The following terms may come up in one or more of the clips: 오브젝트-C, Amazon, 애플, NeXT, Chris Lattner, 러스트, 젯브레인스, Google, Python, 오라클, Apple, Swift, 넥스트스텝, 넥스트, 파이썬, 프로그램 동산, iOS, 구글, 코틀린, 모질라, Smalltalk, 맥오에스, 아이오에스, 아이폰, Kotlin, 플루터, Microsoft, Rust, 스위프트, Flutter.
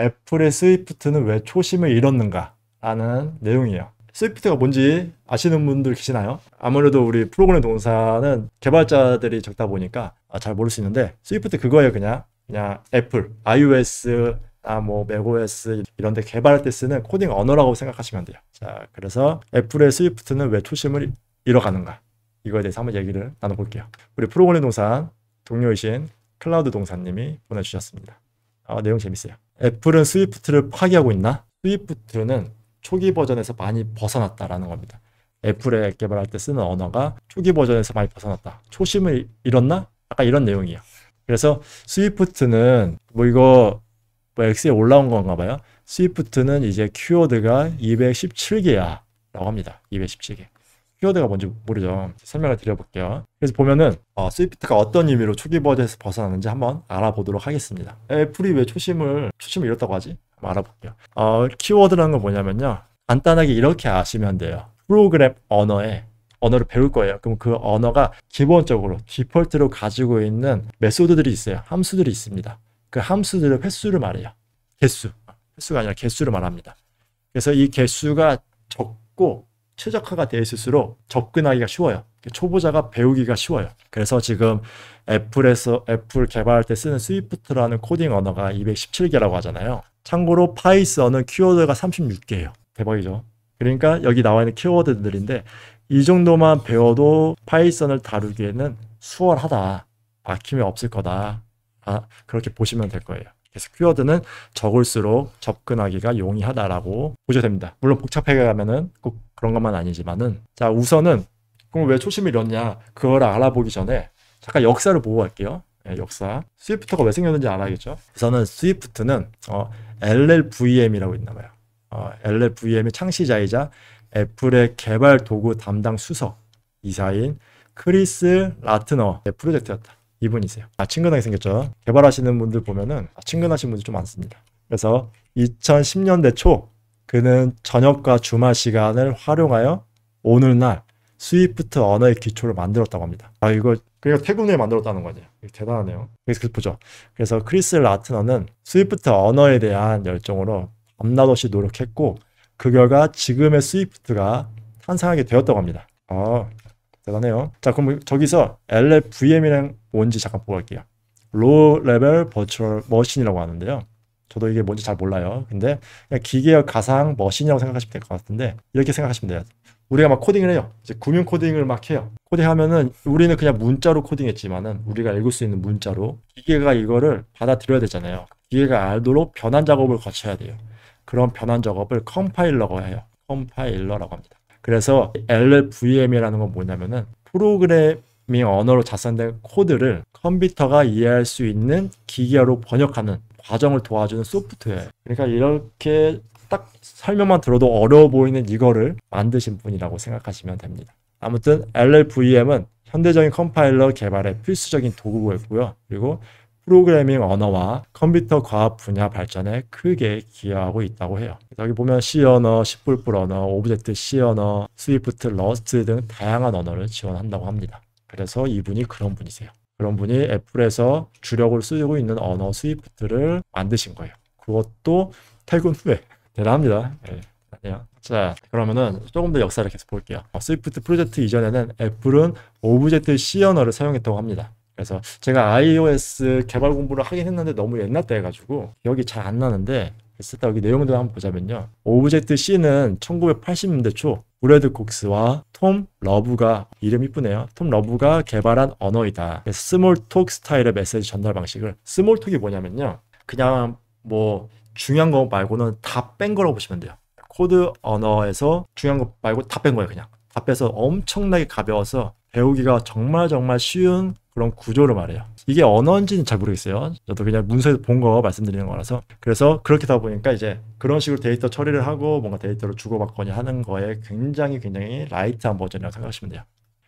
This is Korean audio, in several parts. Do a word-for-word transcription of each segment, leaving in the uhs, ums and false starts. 애플의 스위프트는 왜 초심을 잃었는가 라는 내용이에요. 스위프트가 뭔지 아시는 분들 계시나요? 아무래도 우리 프로그램 동사는 개발자들이 적다 보니까 잘 모를 수 있는데, 스위프트 그거예요. 그냥 그냥 애플, iOS, 아, 뭐 맥오에스 이런 데 개발할 때 쓰는 코딩 언어라고 생각하시면 돼요. 자, 그래서 애플의 스위프트는 왜 초심을 잃어가는가, 이거에 대해서 한번 얘기를 나눠볼게요. 우리 프로그램 동산 동료이신 클라우드 동사님이 보내주셨습니다. 아, 내용 재밌어요. 애플은 스위프트를 파기하고 있나? 스위프트는 초기 버전에서 많이 벗어났다라는 겁니다. 애플에 개발할 때 쓰는 언어가 초기 버전에서 많이 벗어났다, 초심을 잃었나? 약간 이런 내용이에요. 그래서 스위프트는 뭐 이거 뭐 엑스에 올라온 건가 봐요. 스위프트는 이제 키워드가 이백십칠 개야 라고 합니다. 이백십칠 개. 키워드가 뭔지 모르죠. 설명을 드려볼게요. 그래서 보면은 어, 스위프트가 어떤 의미로 초기 버전에서 벗어나는지 한번 알아보도록 하겠습니다. 애플이 왜 초심을 초심을 잃었다고 하지? 한번 알아볼게요. 어, 키워드라는 건 뭐냐면요, 간단하게 이렇게 아시면 돼요. 프로그램 언어에 언어를 배울 거예요. 그럼 그 언어가 기본적으로 디폴트로 가지고 있는 메소드들이 있어요. 함수들이 있습니다. 그 함수들의 횟수를 말해요. 개수. 횟수가 아니라 개수를 말합니다. 그래서 이 개수가 적고 최적화가 되어 있을수록 접근하기가 쉬워요. 초보자가 배우기가 쉬워요. 그래서 지금 애플에서 애플 개발할 때 쓰는 스위프트라는 코딩 언어가 이백십칠 개라고 하잖아요. 참고로 파이썬은 키워드가 삼십육 개예요. 대박이죠. 그러니까 여기 나와 있는 키워드들인데, 이 정도만 배워도 파이썬을 다루기에는 수월하다, 막힘이 없을 거다, 아, 그렇게 보시면 될 거예요. 그래서 키워드는 적을수록 접근하기가 용이하다라고 보셔도 됩니다. 물론 복잡하게 가면은 꼭 그런 것만 아니지만은, 자, 우선은 그럼 왜 초심을 잃었냐, 그걸 알아보기 전에 잠깐 역사를 보고 갈게요. 네, 역사. 스위프트가 왜 생겼는지 알아야겠죠. 우선은 스위프트는 어, 엘엘브이엠이라고 있나 봐요. 어, 엘엘브이엠의 창시자이자 애플의 개발 도구 담당 수석 이사인 크리스 라트너 프로젝트였다. 이분이세요. 아, 친근하게 생겼죠. 개발하시는 분들 보면은 아, 친근하신 분들 좀 많습니다. 그래서 이천십 년대 초 그는 저녁과 주말 시간을 활용하여 오늘날 스위프트 언어의 기초를 만들었다고 합니다. 아, 이거 그러니까 퇴근 후에 만들었다는 거죠. 대단하네요. 그래서 보죠. 그래서 크리스 라트너는 스위프트 언어에 대한 열정으로 밤낮없이 노력했고, 그 결과 지금의 스위프트가 탄생하게 되었다고 합니다. 아, 대단해요. 자, 그럼 저기서 엘엘브이엠이란 뭔지 잠깐 보고 갈게요. Low Level Virtual Machine이라고 하는데요, 저도 이게 뭔지 잘 몰라요. 근데 그냥 기계의 가상 머신이라고 생각하시면 될 것 같은데, 이렇게 생각하시면 돼요. 우리가 막 코딩을 해요. 이제 구문 코딩을 막 해요. 코딩하면은 우리는 그냥 문자로 코딩했지만은 우리가 읽을 수 있는 문자로 기계가 이거를 받아들여야 되잖아요. 기계가 알도록 변환 작업을 거쳐야 돼요. 그런 변환 작업을 컴파일러가 해요. 컴파일러라고 합니다. 그래서 엘엘브이엠이라는 건 뭐냐면은 프로그래밍 언어로 작성된 코드를 컴퓨터가 이해할 수 있는 기계로 번역하는 과정을 도와주는 소프트웨어. 그러니까 이렇게 딱 설명만 들어도 어려워 보이는 이거를 만드신 분이라고 생각하시면 됩니다. 아무튼 엘엘브이엠은 현대적인 컴파일러 개발의 필수적인 도구였고요. 그리고 프로그래밍 언어와 컴퓨터 과학 분야 발전에 크게 기여하고 있다고 해요. 여기 보면 C 언어, C++ 언어, 오브젝트-C 언어, 스위프트, 러스트 등 다양한 언어를 지원한다고 합니다. 그래서 이분이 그런 분이세요. 그런 분이 애플에서 주력을 쓰고 있는 언어 스위프트를 만드신 거예요. 그것도 퇴근 후에. 대단합니다. 네. 자, 그러면은 조금 더 역사를 계속 볼게요. 어, 스위프트 프로젝트 이전에는 애플은 오브젝트-C 언어를 사용했다고 합니다. 그래서 제가 iOS 개발 공부를 하긴 했는데 너무 옛날 때 해가지고 기억이 잘 안 나는데, 일단 여기 내용들을 한번 보자면요, 오브젝트-C는 천구백팔십 년대 초 브래드 콕스와 톰 러브가, 이름 이쁘네요, 톰 러브가 개발한 언어이다. 스몰톡 스타일의 메시지 전달 방식을, 스몰톡이 뭐냐면요, 그냥 뭐 중요한 거 말고는 다 뺀 거라고 보시면 돼요. 코드 언어에서 중요한 거 말고 다 뺀 거예요. 그냥 다 빼서 엄청나게 가벼워서 배우기가 정말 정말 쉬운 그런 구조를 말해요. 이게 언어인지는 잘 모르겠어요. 저도 그냥 문서에서 본 거 말씀드리는 거라서. 그래서 그렇게 다 보니까 이제 그런 식으로 데이터 처리를 하고 뭔가 데이터를 주고받거니 하는 거에 굉장히 굉장히 라이트한 버전이라고 생각하시면 돼요.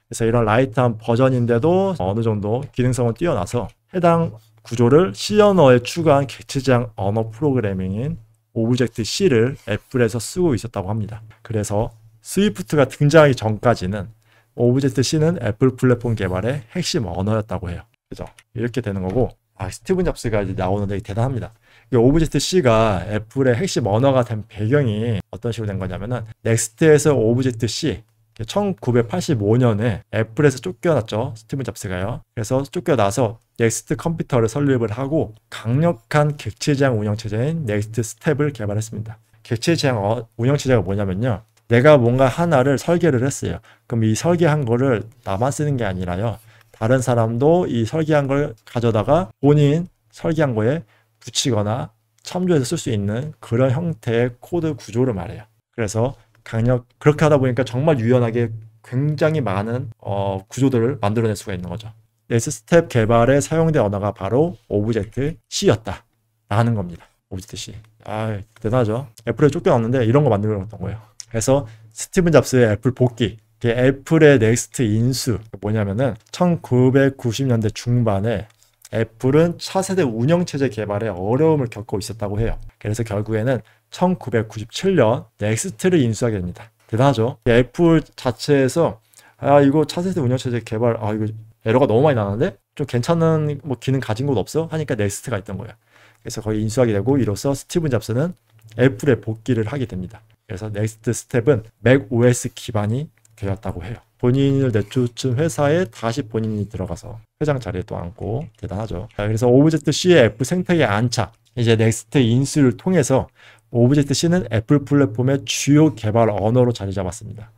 그래서 이런 라이트한 버전인데도 어느 정도 기능성은 뛰어나서 해당 구조를 C 언어에 추가한 객체지향 언어 프로그래밍인 오브젝트-C를 애플에서 쓰고 있었다고 합니다. 그래서 스위프트가 등장하기 전까지는 오브젝트-C는 애플 플랫폼 개발의 핵심 언어였다고 해요. 그죠? 이렇게 되는 거고, 아, 스티븐 잡스가 이제 나오는데 대단합니다. 오브젝트 씨가 애플의 핵심 언어가 된 배경이 어떤 식으로 된 거냐면은 넥스트에서 오브젝트 씨 천구백팔십오 년에 애플에서 쫓겨났죠. 스티브 잡스가요. 그래서 쫓겨나서 넥스트 컴퓨터를 설립을 하고 강력한 객체 지향 운영체제인 넥스트스텝을 개발했습니다. 객체 지향 운영체제가 뭐냐면요, 내가 뭔가 하나를 설계를 했어요. 그럼 이 설계한 거를 나만 쓰는 게 아니라요, 다른 사람도 이 설계한 걸 가져다가 본인 설계한 거에 붙이거나 참조해서 쓸 수 있는 그런 형태의 코드 구조를 말해요. 그래서 강력 그렇게 하다 보니까 정말 유연하게 굉장히 많은 어, 구조들을 만들어낼 수가 있는 거죠. 넥스트스텝 개발에 사용된 언어가 바로 오브젝트 씨였다 라는 겁니다. 오브젝트 씨. 아, 대단하죠. 애플에 쫓겨났는데 이런 거 만들어냈던 거예요. 그래서 스티븐 잡스의 애플 복귀, 애플의 넥스트 인수, 뭐냐면은 천구백구십 년대 중반에 애플은 차세대 운영체제 개발에 어려움을 겪고 있었다고 해요. 그래서 결국에는 천구백구십칠 년 넥스트를 인수하게 됩니다. 대단하죠? 애플 자체에서 아 이거 차세대 운영체제 개발 아 이거 에러가 너무 많이 나는데 좀 괜찮은 뭐 기능 가진 곳 없어? 하니까 넥스트가 있던 거예요. 그래서 거의 인수하게 되고 이로써 스티븐 잡스는 애플에 복귀를 하게 됩니다. 그래서 넥스트 스텝은 맥오에스 기반이 되었다고 해요. 본인을 내쫓은 회사에 다시 본인이 들어가서 회장 자리에 또 앉고 대단하죠. 자, 그래서 오브젝트 씨의 애플 생태계 안착, 이제 넥스트 인수를 통해서 오브젝트 씨는 애플 플랫폼의 주요 개발 언어로 자리 잡았습니다.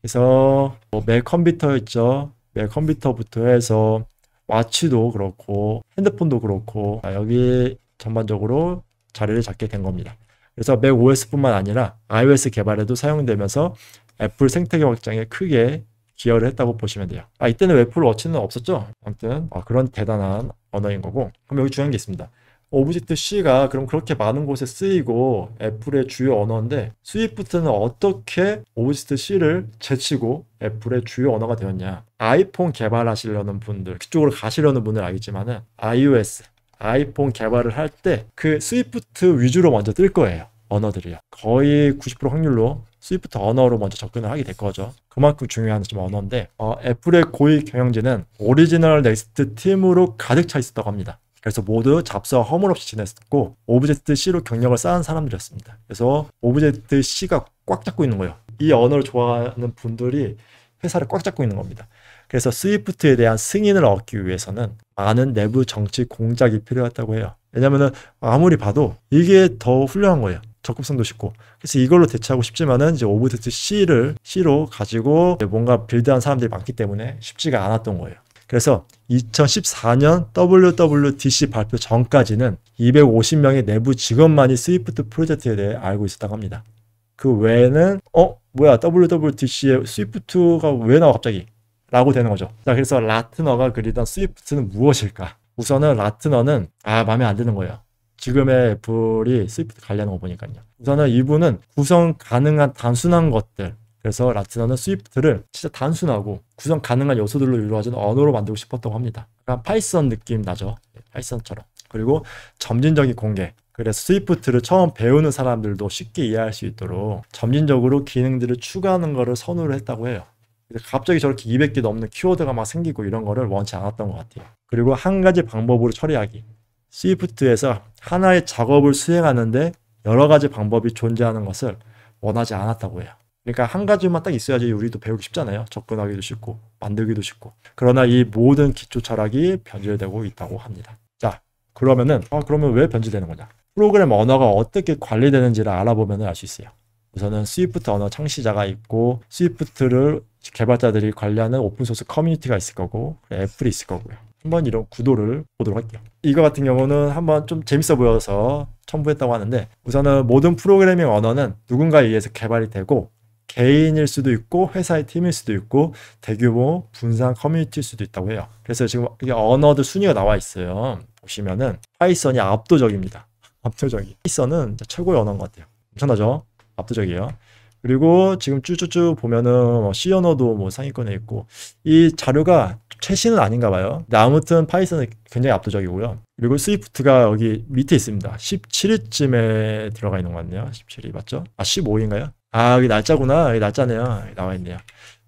그래서 뭐 맥 컴퓨터 있죠. 맥 컴퓨터부터 해서 와치도 그렇고 핸드폰도 그렇고 자, 여기 전반적으로 자리를 잡게 된 겁니다. 그래서 맥오에스뿐만 아니라 아이오에스 개발에도 사용되면서 애플 생태계 확장에 크게 기여를 했다고 보시면 돼요. 아 이때는 애플워치는 없었죠. 아무튼 아, 그런 대단한 언어인 거고. 그럼 여기 중요한 게 있습니다. 오브젝트 씨가 그럼 그렇게 많은 곳에 쓰이고 애플의 주요 언어인데 스위프트는 어떻게 오브젝트 씨를 제치고 애플의 주요 언어가 되었냐. 아이폰 개발하시려는 분들, 그쪽으로 가시려는 분들 알겠지만은 iOS, 아이폰 개발을 할 때 그 스위프트 위주로 먼저 뜰 거예요. 언어들이요. 거의 구십 퍼센트 확률로 스위프트 언어로 먼저 접근을 하게 될 거죠. 그만큼 중요한 좀 언어인데 어, 애플의 고위 경영진은 오리지널 넥스트 팀으로 가득 차 있었다고 합니다. 그래서 모두 잡스와 허물없이 지냈었고 오브젝트 씨로 경력을 쌓은 사람들이었습니다. 그래서 오브젝트 씨가 꽉 잡고 있는 거예요. 이 언어를 좋아하는 분들이 회사를 꽉 잡고 있는 겁니다. 그래서 스위프트에 대한 승인을 얻기 위해서는 많은 내부 정치 공작이 필요했다고 해요. 왜냐면은 아무리 봐도 이게 더 훌륭한 거예요. 접근성도 쉽고. 그래서 이걸로 대체하고 싶지만은 이제 오브젝트 씨를 C로 가지고 뭔가 빌드한 사람들이 많기 때문에 쉽지가 않았던 거예요. 그래서 이천십사 년 더블유 더블유 디 씨 발표 전까지는 이백오십 명의 내부 직원만이 스위프트 프로젝트에 대해 알고 있었다고 합니다. 그 외에는 어? 뭐야? 더블유 더블유 디 씨에 스위프트가 왜 나와 갑자기? 라고 되는 거죠. 자, 그래서 라트너가 그리던 스위프트는 무엇일까? 우선은 라트너는 아, 마음에 안 드는 거예요. 지금의 애플이 스위프트 관련한 거 보니까요. 우선은 이분은 구성 가능한 단순한 것들, 그래서 라트너는 스위프트를 진짜 단순하고 구성 가능한 요소들로 이루어진 언어로 만들고 싶었다고 합니다. 약간 파이썬 느낌 나죠? 파이썬처럼. 그리고 점진적인 공개, 그래서 스위프트를 처음 배우는 사람들도 쉽게 이해할 수 있도록 점진적으로 기능들을 추가하는 거를 선호를 했다고 해요. 갑자기 저렇게 이백 개 넘는 키워드가 막 생기고 이런 거를 원치 않았던 것 같아요. 그리고 한 가지 방법으로 처리하기, 스위프트에서 하나의 작업을 수행하는데 여러 가지 방법이 존재하는 것을 원하지 않았다고 해요. 그러니까 한 가지만 딱 있어야지 우리도 배우기 쉽잖아요. 접근하기도 쉽고 만들기도 쉽고. 그러나 이 모든 기초 철학이 변질되고 있다고 합니다. 자, 그러면은 아 그러면 왜 변질되는 거냐? 프로그램 언어가 어떻게 관리되는지를 알아보면 알 수 있어요. 우선은 스위프트 언어 창시자가 있고 스위프트를 개발자들이 관리하는 오픈소스 커뮤니티가 있을 거고 애플이 있을 거고요. 한번 이런 구도를 보도록 할게요. 이거 같은 경우는 한번 좀 재밌어 보여서 첨부했다고 하는데 우선은 모든 프로그래밍 언어는 누군가에 의해서 개발이 되고 개인일 수도 있고 회사의 팀일 수도 있고 대규모 분산 커뮤니티일 수도 있다고 해요. 그래서 지금 이게 언어들 순위가 나와 있어요. 보시면은 파이썬이 압도적입니다. 압도적이. 파이썬은 최고의 언어인 것 같아요. 엄청나죠? 압도적이에요. 그리고 지금 쭈쭈쭈 보면은 C 언어도 뭐 상위권에 있고 이 자료가 최신은 아닌가 봐요. 근데 아무튼 파이썬은 굉장히 압도적이고요. 그리고 스위프트가 여기 밑에 있습니다. 십칠 위쯤에 들어가 있는 것 같네요. 십칠 위 맞죠? 아 십오 위인가요? 아 여기 날짜구나. 여기 날짜네요. 여기 나와 있네요.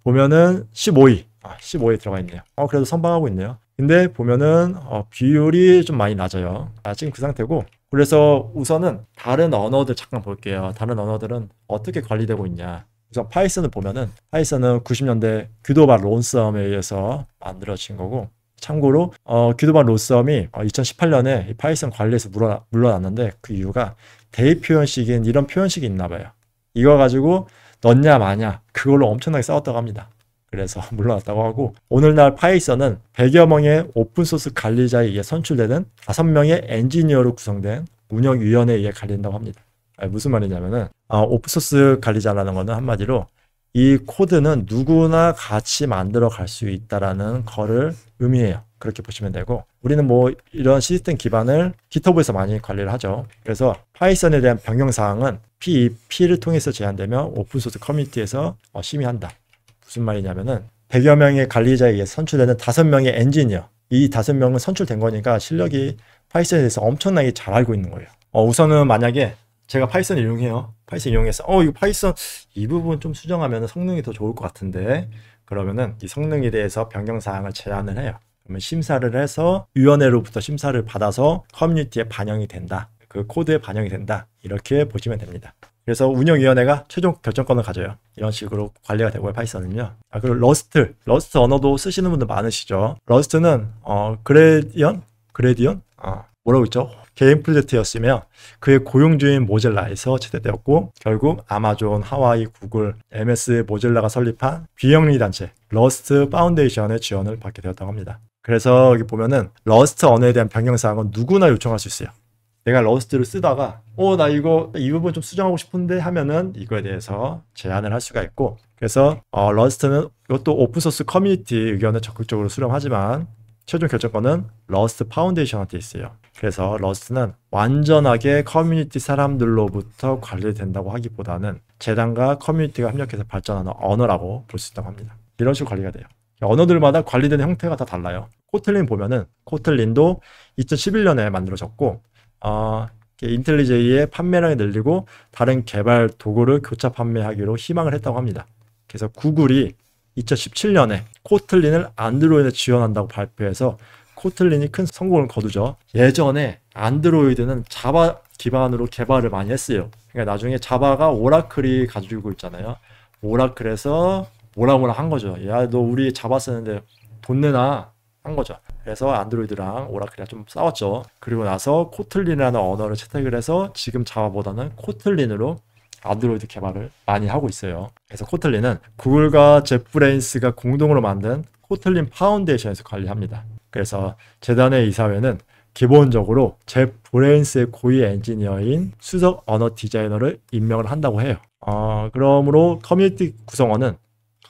보면은 십오 위. 아 십오 위에 들어가 있네요. 어 그래도 선방하고 있네요. 근데 보면은 어, 비율이 좀 많이 낮아요. 아 지금 그 상태고 그래서 우선은 다른 언어들 잠깐 볼게요. 다른 언어들은 어떻게 관리되고 있냐. 우선 파이썬을 보면은 파이썬은 구십 년대 귀도 반 로썸에 의해서 만들어진 거고, 참고로 어, 귀도 반 로썸이 이천십팔 년에 파이썬 관리에서 물러나, 물러났는데 그 이유가 대입 표현식인 이런 표현식이 있나 봐요. 이거 가지고 넣냐 마냐 그걸로 엄청나게 싸웠다고 합니다. 그래서 물러났다고 하고, 오늘날 파이썬은 백여 명의 오픈소스 관리자에 의해 선출되는 다섯 명의 엔지니어로 구성된 운영위원회에 의해 관리된다고 합니다. 아니, 무슨 말이냐면은 어, 오픈소스 관리자라는 거는 한마디로 이 코드는 누구나 같이 만들어 갈 수 있다라는 거를 의미해요. 그렇게 보시면 되고, 우리는 뭐 이런 시스템 기반을 깃허브에서 많이 관리를 하죠. 그래서 파이썬에 대한 변경사항은 피이피를 통해서 제한되며 오픈소스 커뮤니티에서 어, 심의한다. 무슨 말이냐면은 백여 명의 관리자에 의해 선출되는 다섯 명의 엔지니어, 이 다섯 명은 선출된 거니까 실력이 파이썬에 대해서 엄청나게 잘 알고 있는 거예요. 어, 우선은 만약에 제가 파이썬을 이용해요. 파이썬 이용해서 어 이거 파이썬 이 부분 좀 수정하면 성능이 더 좋을 것 같은데, 그러면은 이 성능에 대해서 변경사항을 제안을 해요. 그러면 심사를 해서 위원회로부터 심사를 받아서 커뮤니티에 반영이 된다. 그 코드에 반영이 된다. 이렇게 보시면 됩니다. 그래서 운영위원회가 최종 결정권을 가져요. 이런 식으로 관리가 되고요, 파이썬은요. 아, 그리고 러스트, 러스트 언어도 쓰시는 분들 많으시죠. 러스트는 어 그레디언? 그레디언? 어, 뭐라고 있죠? 개인 프로젝트였으며 그의 고용주인 모질라에서 채택되었고, 결국 아마존, 하와이, 구글, 엠에스, 모질라가 설립한 비영리 단체 러스트 파운데이션의 지원을 받게 되었다고 합니다. 그래서 여기 보면은 러스트 언어에 대한 변경사항은 누구나 요청할 수 있어요. 내가 러스트를 쓰다가 어 나 이거 이 부분 좀 수정하고 싶은데 하면은 이거에 대해서 제안을 할 수가 있고, 그래서 어, 러스트는 이것도 오픈소스 커뮤니티 의견을 적극적으로 수렴하지만 최종 결정권은 러스트 파운데이션한테 있어요. 그래서 러스트는 완전하게 커뮤니티 사람들로부터 관리된다고 하기보다는 재단과 커뮤니티가 협력해서 발전하는 언어라고 볼 수 있다고 합니다. 이런 식으로 관리가 돼요. 언어들마다 관리되는 형태가 다 달라요. 코틀린 보면은 코틀린도 이천십일 년에 만들어졌고, 어, 인텔리제이의 판매량이 늘리고 다른 개발 도구를 교차 판매하기로 희망을 했다고 합니다. 그래서 구글이 이천십칠 년에 코틀린을 안드로이드에 지원한다고 발표해서 코틀린이 큰 성공을 거두죠. 예전에 안드로이드는 자바 기반으로 개발을 많이 했어요. 그러니까 나중에 자바가 오라클이 가지고 있잖아요. 오라클에서 뭐라 뭐라 한 거죠. 야, 너 우리 자바 쓰는데 돈 내놔 한 거죠. 그래서 안드로이드랑 오라클이랑 좀 싸웠죠. 그리고 나서 코틀린이라는 언어를 채택을 해서 지금 자바보다는 코틀린으로 안드로이드 개발을 많이 하고 있어요. 그래서 코틀린은 구글과 jetbrains 가 공동으로 만든 코틀린 파운데이션에서 관리합니다. 그래서 재단의 이사회는 기본적으로 젯브레인스의 고위 엔지니어인 수석 언어 디자이너를 임명을 한다고 해요. 어, 그러므로 커뮤니티 구성원은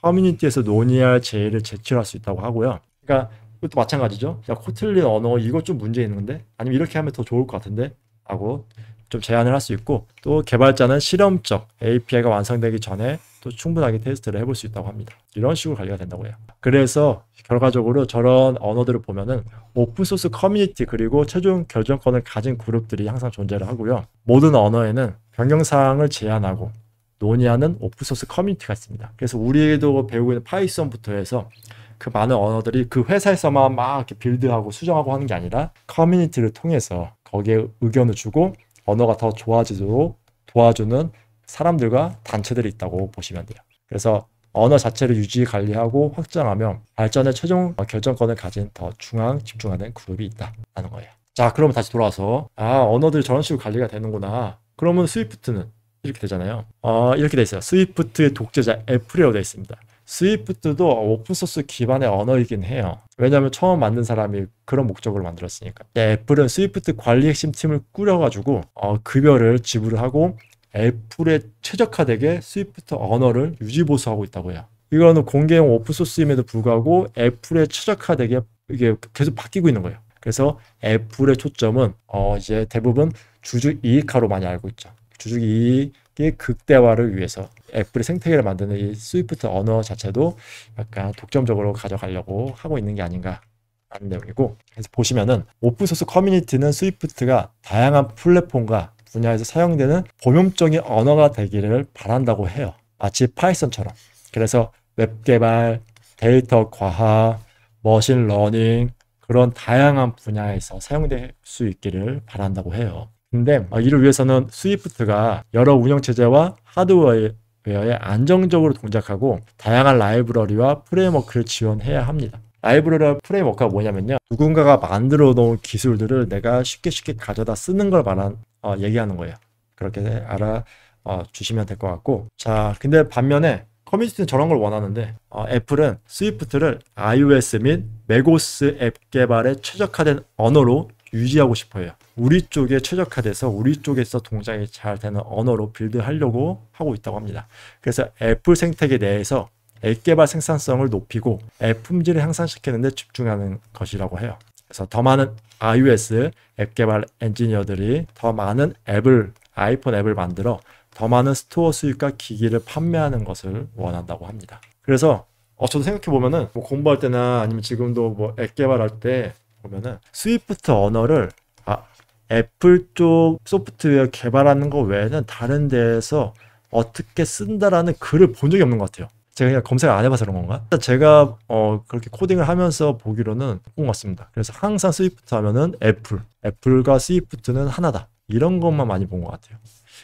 커뮤니티에서 논의할 제의를 제출할 수 있다고 하고요. 그러니까 이것도 마찬가지죠. 야, 코틀린 언어 이거 좀 문제 있는데? 아니면 이렇게 하면 더 좋을 것 같은데? 하고 좀 제안을 할 수 있고, 또 개발자는 실험적 에이피아이가 완성되기 전에 또 충분하게 테스트를 해볼 수 있다고 합니다. 이런 식으로 관리가 된다고 해요. 그래서 결과적으로 저런 언어들을 보면은 오픈소스 커뮤니티 그리고 최종 결정권을 가진 그룹들이 항상 존재를 하고요. 모든 언어에는 변경사항을 제안하고 논의하는 오픈소스 커뮤니티가 있습니다. 그래서 우리도 배우고 있는 파이썬부터 해서 그 많은 언어들이 그 회사에서만 막 이렇게 빌드하고 수정하고 하는 게 아니라 커뮤니티를 통해서 거기에 의견을 주고 언어가 더 좋아지도록 도와주는 사람들과 단체들이 있다고 보시면 돼요. 그래서 언어 자체를 유지 관리하고 확장하며 발전의 최종 결정권을 가진 더 중앙 집중하는 그룹이 있다라는 거예요. 자, 그러면 다시 돌아와서 아, 언어들이 저런 식으로 관리가 되는구나. 그러면 스위프트는 이렇게 되잖아요. 어, 이렇게 돼 있어요. 스위프트의 독재자 애플이라고 되어 있습니다. 스위프트도 오픈소스 기반의 언어이긴 해요. 왜냐하면 처음 만든 사람이 그런 목적으로 만들었으니까. 애플은 스위프트 관리 핵심 팀을 꾸려가지고 어, 급여를 지불을 하고 애플에 최적화되게 스위프트 언어를 유지보수하고 있다고 해요. 이거는 공개형 오픈소스임에도 불구하고 애플에 최적화되게 이게 계속 바뀌고 있는 거예요. 그래서 애플의 초점은 어, 이제 대부분 주주 이익화로 많이 알고 있죠. 주주 이익 극대화를 위해서 애플의 생태계를 만드는 이 스위프트 언어 자체도 약간 독점적으로 가져가려고 하고 있는 게 아닌가 하는 내용이고, 그래서 보시면은 오픈소스 커뮤니티는 스위프트가 다양한 플랫폼과 분야에서 사용되는 범용적인 언어가 되기를 바란다고 해요. 마치 파이썬처럼. 그래서 웹 개발, 데이터 과학, 머신 러닝 그런 다양한 분야에서 사용될 수 있기를 바란다고 해요. 근데 이를 위해서는 스위프트가 여러 운영체제와 하드웨어에 안정적으로 동작하고 다양한 라이브러리와 프레임워크를 지원해야 합니다. 라이브러리와 프레임워크가 뭐냐면요, 누군가가 만들어 놓은 기술들을 내가 쉽게 쉽게 가져다 쓰는 걸 말한 어, 얘기하는 거예요. 그렇게 알아 어, 주시면 될 것 같고, 자 근데 반면에 커뮤니티는 저런 걸 원하는데 어, 애플은 스위프트를 iOS 및 맥오에스 앱 개발에 최적화된 언어로 유지하고 싶어요. 우리 쪽에 최적화돼서 우리 쪽에서 동작이 잘 되는 언어로 빌드하려고 하고 있다고 합니다. 그래서 애플 생태계 내에서 앱 개발 생산성을 높이고 앱 품질을 향상시키는 데 집중하는 것이라고 해요. 그래서 더 많은 iOS 앱 개발 엔지니어들이 더 많은 앱을, 아이폰 앱을 만들어 더 많은 스토어 수익과 기기를 판매하는 것을 원한다고 합니다. 그래서 어, 저도 생각해보면은 뭐 공부할 때나 아니면 지금도 뭐 앱 개발할 때 보면은 스위프트 언어를 아, 애플 쪽 소프트웨어 개발하는 거 외에는 다른 데에서 어떻게 쓴다라는 글을 본 적이 없는 것 같아요. 제가 그냥 검색을 안 해봐서 그런 건가? 제가 어, 그렇게 코딩을 하면서 보기로는 본 것 같습니다. 그래서 항상 스위프트 하면은 애플, 애플과 스위프트는 하나다, 이런 것만 많이 본 것 같아요.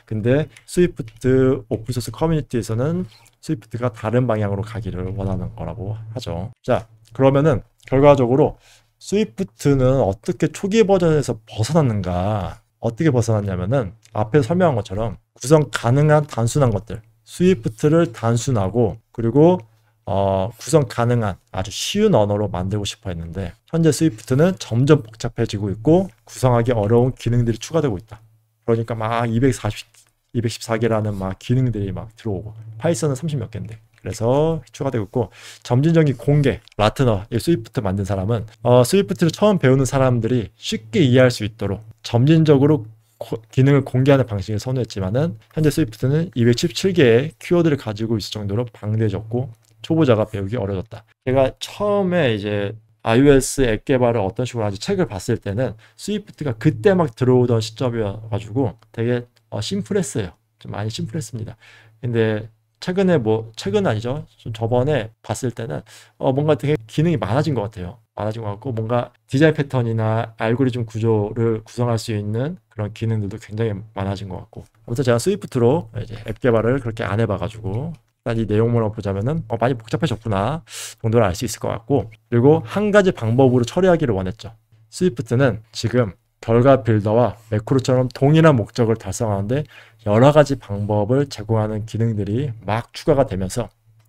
근데 스위프트 오픈소스 커뮤니티에서는 스위프트가 다른 방향으로 가기를 원하는 거라고 하죠. 자, 그러면은 결과적으로 스위프트는 어떻게 초기 버전에서 벗어났는가? 어떻게 벗어났냐면은 앞에 설명한 것처럼 구성 가능한 단순한 것들, 스위프트를 단순하고 그리고 어, 구성 가능한 아주 쉬운 언어로 만들고 싶어 했는데 현재 스위프트는 점점 복잡해지고 있고 구성하기 어려운 기능들이 추가되고 있다. 그러니까 막 이백사십, 이백십사 개라는 막 기능들이 막 들어오고 파이썬은 삼십몇 개인데 그래서 추가되고 있고 점진적인 공개. 라트너, 이 스위프트 만든 사람은 어, 스위프트를 처음 배우는 사람들이 쉽게 이해할 수 있도록 점진적으로 고, 기능을 공개하는 방식을 선호했지만은 현재 스위프트는 이백십칠 개의 키워드를 가지고 있을 정도로 방대해졌고 초보자가 배우기 어려졌다. 제가 처음에 이제 iOS 앱 개발을 어떤 식으로 하는지 책을 봤을 때는 스위프트가 그때 막 들어오던 시점이어가지고 되게 어, 심플했어요. 좀 많이 심플했습니다. 근데 최근에 뭐 최근 아니죠? 좀 저번에 봤을 때는 어, 뭔가 되게 기능이 많아진 것 같아요. 많아진 것 같고 뭔가 디자인 패턴이나 알고리즘 구조를 구성할 수 있는 그런 기능들도 굉장히 많아진 것 같고, 아무튼 제가 스위프트로 이제 앱 개발을 그렇게 안 해봐가지고 일단 이 내용물을 보자면은 어, 많이 복잡해졌구나 정도를 알 수 있을 것 같고, 그리고 한 가지 방법으로 처리하기를 원했죠. 스위프트는 지금 결과 빌더와 매크로처럼 동일한 목적을 달성하는데 여러 가지 방법을 제공하는 기능들이 막 추가가 되면서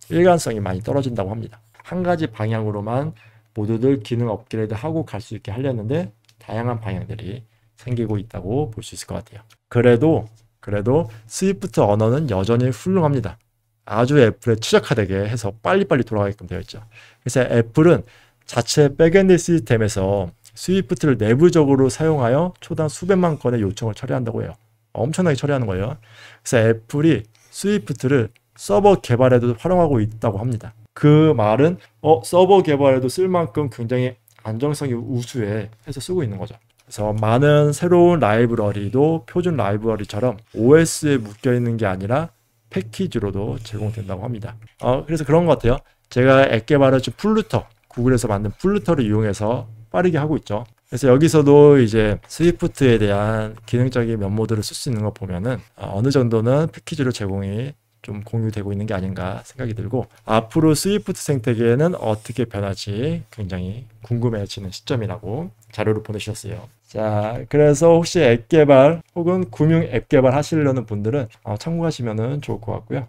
일관성이 많이 떨어진다고 합니다. 한 가지 방향으로만 모두들 기능 업그레이드하고 갈 수 있게 하려는데 다양한 방향들이 생기고 있다고 볼 수 있을 것 같아요. 그래도 그래도 스위프트 언어는 여전히 훌륭합니다. 아주 애플에 최적화되게 해서 빨리빨리 돌아가게끔 되어 있죠. 그래서 애플은 자체 백엔드 시스템에서 스위프트를 내부적으로 사용하여 초당 수백만 건의 요청을 처리한다고 해요. 엄청나게 처리하는 거예요. 그래서 애플이 스위프트를 서버 개발에도 활용하고 있다고 합니다. 그 말은 어, 서버 개발에도 쓸 만큼 굉장히 안정성이 우수해 해서 쓰고 있는 거죠. 그래서 많은 새로운 라이브러리도 표준 라이브러리처럼 오에스에 묶여있는 게 아니라 패키지로도 제공된다고 합니다. 어, 그래서 그런 것 같아요. 제가 앱 개발을 좀 플루터, 구글에서 만든 플루터를 이용해서 빠르게 하고 있죠. 그래서 여기서도 이제 스위프트에 대한 기능적인 면모들을 쓸 수 있는 거 보면은 어느 정도는 패키지로 제공이 좀 공유되고 있는 게 아닌가 생각이 들고, 앞으로 스위프트 생태계는 어떻게 변할지 굉장히 궁금해지는 시점이라고 자료를 보내주셨어요. 자, 그래서 혹시 앱 개발 혹은 금융 앱 개발 하시려는 분들은 참고하시면 좋을 것 같고요.